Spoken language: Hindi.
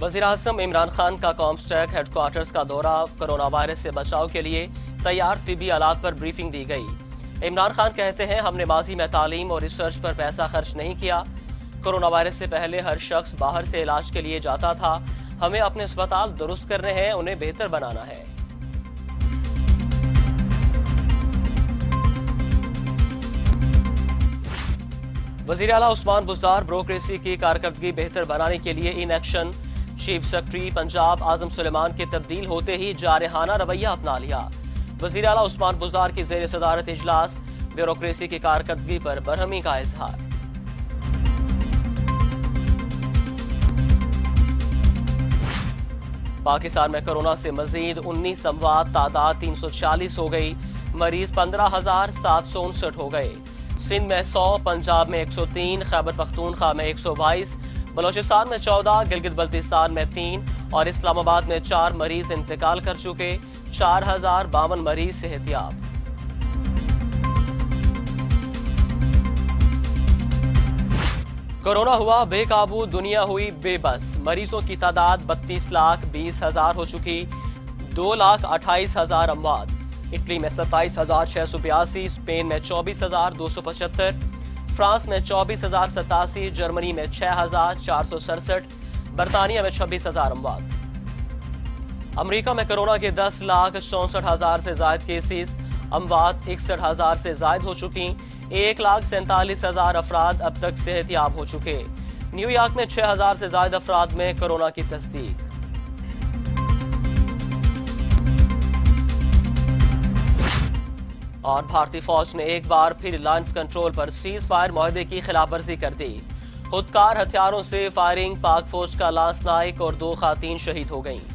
वज़ीर आज़म इमरान खान का कॉमस्टेक हेडक्वार्टर्स का दौरा, कोरोना वायरस से बचाव के लिए तैयार तिबी आलात पर ब्रीफिंग दी गई। इमरान खान कहते हैं, हमने माजी में तालीम और रिसर्च पर पैसा खर्च नहीं किया। कोरोना वायरस से पहले हर शख्स बाहर से इलाज के लिए जाता था। हमें अपने अस्पताल दुरुस्त करने हैं, उन्हें बेहतर बनाना है। वज़ीर आला उस्मान बुज़दार, ब्यूरोक्रेसी की कारकर्दगी बेहतर बनाने के लिए इन action. Chief secretary Punjab Azam Suleman के तब्दील होते ही जारहाना रवैया अपना लिया। वज़ीर आला उस्मान बुज़दार की ज़ेर सदारत इजलास, ब्यूरोक्रेसी की कारकर्दगी पर बरहमी का इजहार। पाकिस्तान में कोरोना से मजीद 19 अमवात, तादाद 340 हो गई, मरीज 15,759 हो गए। सिंध में 100, पंजाब में 103, खैबर पख्तूनख्वा में 122, बलोचिस्तान में 14, गिलगित बल्तिस्तान में 3 और इस्लामाबाद में 4 मरीज इंतकाल कर चुके। 4,052 मरीज सेहतियाब। कोरोना हुआ बेकाबू, दुनिया हुई बेबस। मरीजों की तादाद 32,20,000 हो चुकी, 2,28,000 अमवात। इटली में 27,682, स्पेन में 24,275, फ्रांस में 24,087, जर्मनी में 6,467, बरतानिया में 26,000 अमवात। अमरीका में कोरोना के 10,64,000 से ज्यादा केसेस, अमवात 61,000 से ज्यादा हो चुकी। 1,47,000 अफराद अब तक सेहतियाब हो चुके। न्यूयॉर्क में 6,000 से ज्यादा अफराद में कोरोना की तस्दीक। और भारतीय फौज ने एक बार फिर लाइन ऑफ कंट्रोल पर सीज फायर माहदे की खिलाफवर्जी कर दी। खुदकार हथियारों से फायरिंग, पाक फौज का लांसनायक और 2 खातीन शहीद हो गईं।